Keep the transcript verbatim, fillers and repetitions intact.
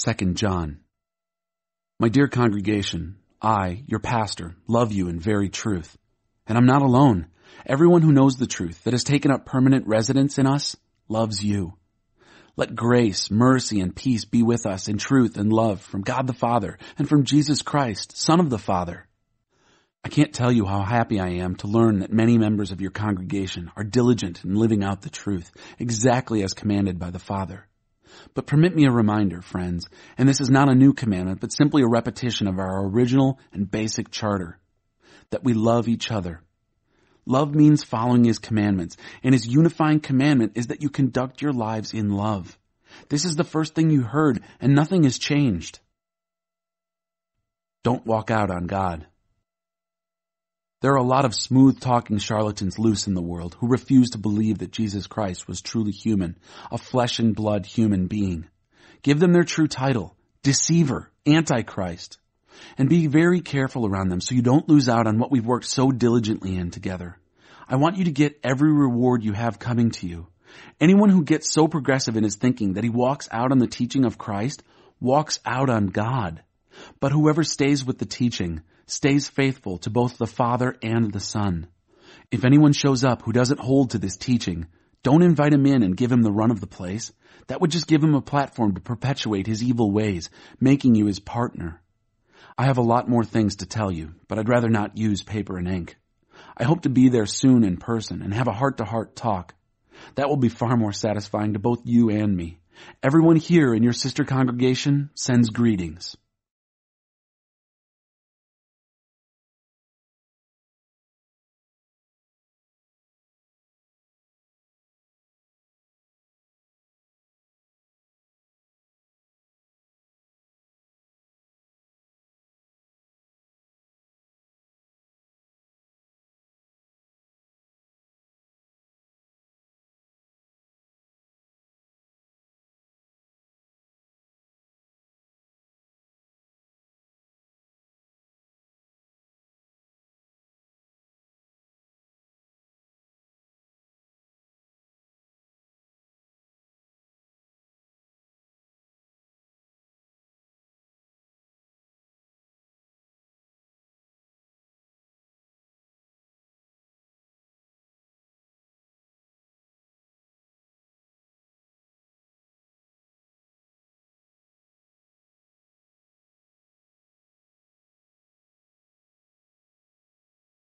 Second John. My dear congregation, I, your pastor, love you in very truth. And I'm not alone. Everyone who knows the truth that has taken up permanent residence in us loves you. Let grace, mercy, and peace be with us in truth and love from God the Father and from Jesus Christ, Son of the Father. I can't tell you how happy I am to learn that many members of your congregation are diligent in living out the truth, exactly as commanded by the Father. But permit me a reminder, friends, and this is not a new commandment, but simply a repetition of our original and basic charter, that we love each other. Love means following His commandments, and His unifying commandment is that you conduct your lives in love. This is the first thing you heard, and nothing has changed. Don't walk out on God. There are a lot of smooth-talking charlatans loose in the world who refuse to believe that Jesus Christ was truly human, a flesh-and-blood human being. Give them their true title, Deceiver, Antichrist, and be very careful around them so you don't lose out on what we've worked so diligently in together. I want you to get every reward you have coming to you. Anyone who gets so progressive in his thinking that he walks out on the teaching of Christ walks out on God. But whoever stays with the teaching stays faithful to both the Father and the Son. If anyone shows up who doesn't hold to this teaching, don't invite him in and give him the run of the place. That would just give him a platform to perpetuate his evil ways, making you his partner. I have a lot more things to tell you, but I'd rather not use paper and ink. I hope to be there soon in person and have a heart-to-heart talk. That will be far more satisfying to both you and me. Everyone here in your sister congregation sends greetings.